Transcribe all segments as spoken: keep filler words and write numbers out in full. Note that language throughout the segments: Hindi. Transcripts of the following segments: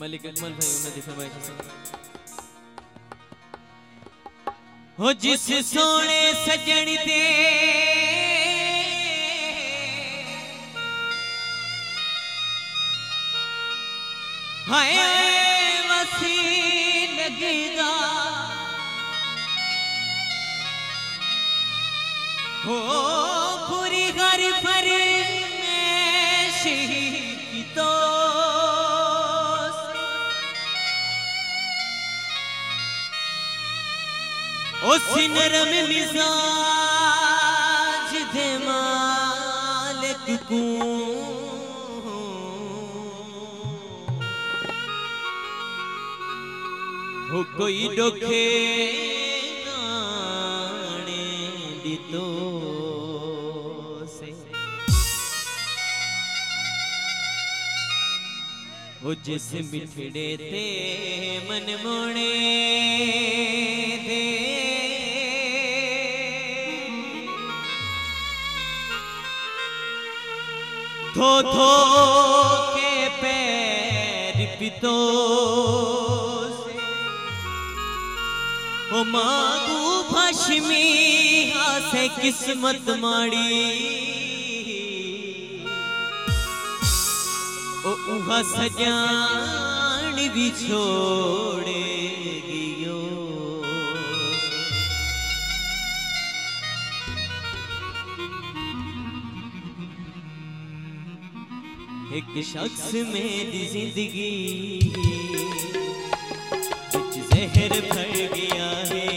मलिक अकमल भाई उन्होंने फरमाया था हो जिस सोने सजन दे हाय वसी लगदा हो पूरी घर फरी में शहीद की तो ओ सिनरम मिजाज दे मालिक को हो कोई डोखे नाणे दितो से ओ जिस मिठड़े ते मन मोणे दे धो धो के पैर पितो ओ मागू भशमी आसे किस्मत माड़ी ओ उहा सजान भी छोड़े गियो एक शख्स मेरी जिंदगी कुछ जहर भर गया है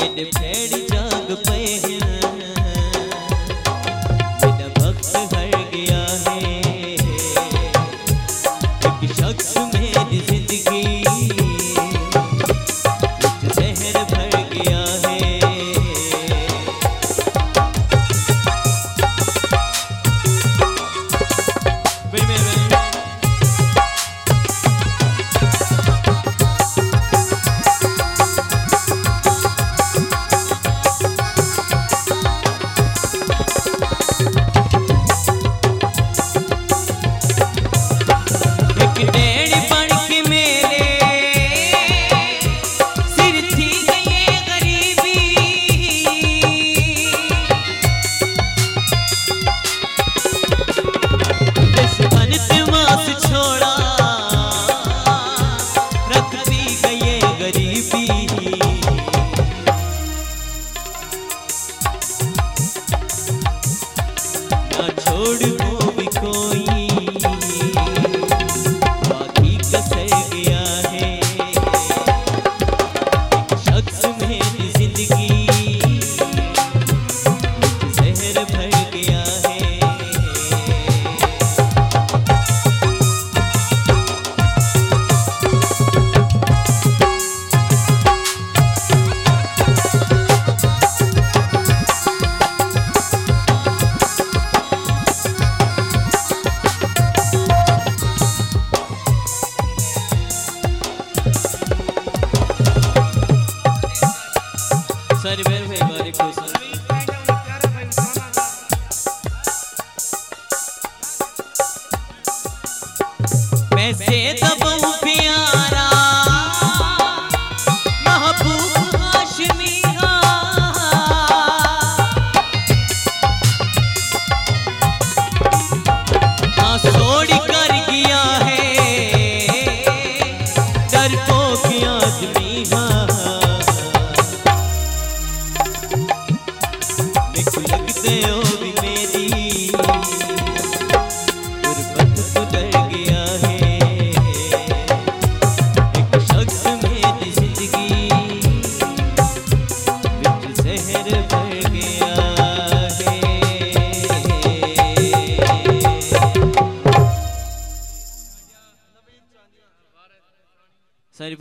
मेरे भैर जाग पे हैं मेरा भक्त। छोड़ को भी कोई बाकी कसे गया है। एक शख्स मेरी जिंदगी जहर भर गया है। सारी बहन भाई बारी खुश मैं से दबाऊं प्यारा महबूब हाशमी हाँ छोड़ कर गया है डर को किया आदमी हाँ जिंदगी जहर भर गया।